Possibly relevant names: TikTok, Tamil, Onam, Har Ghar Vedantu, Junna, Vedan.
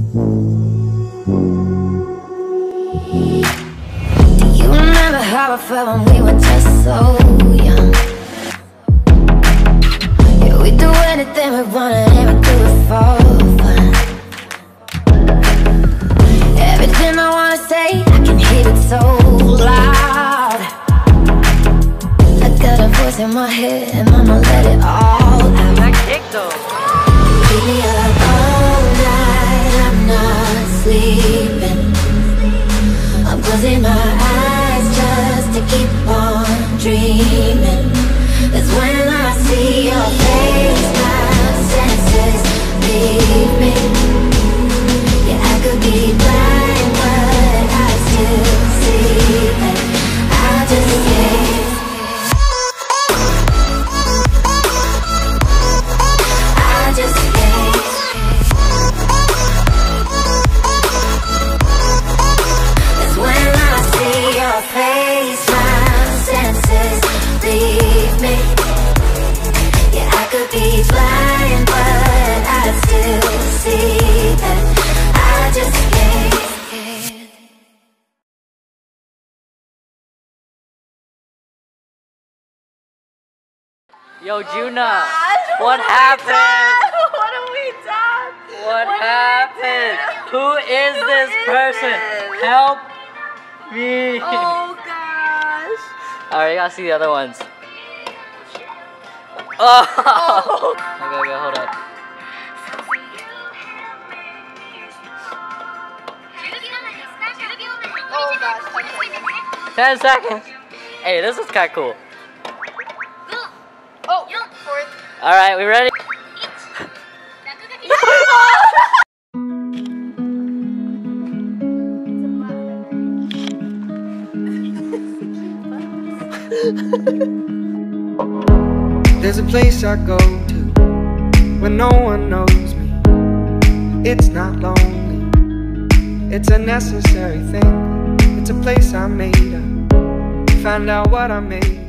Do you remember how I felt when we were just so young? Yeah, we'd do anything we wanted and we'd do it for fun. Everything I wanna say, I can hear it so loud. I got a voice in my head and I'ma let it all out. Like TikTok. Be up all night, I'm not sleeping. I'm closing my eyes just to keep on dreaming. That's when I see your face, my senses leave me. Yeah, I could be blind, but I still see that I just can't. Yo, Junna, oh what happened? What have we done? What happened? Who is this person? Help me. Oh, gosh. All right, I gotta see the other ones. Oh. Okay, hold up. Oh, gosh. 10 seconds. Hey, this is kind of cool. Oh, all right, we ready? There's a place I go to when no one knows me. It's not lonely. It's a necessary thing. It's a place I made up. Find out what I made.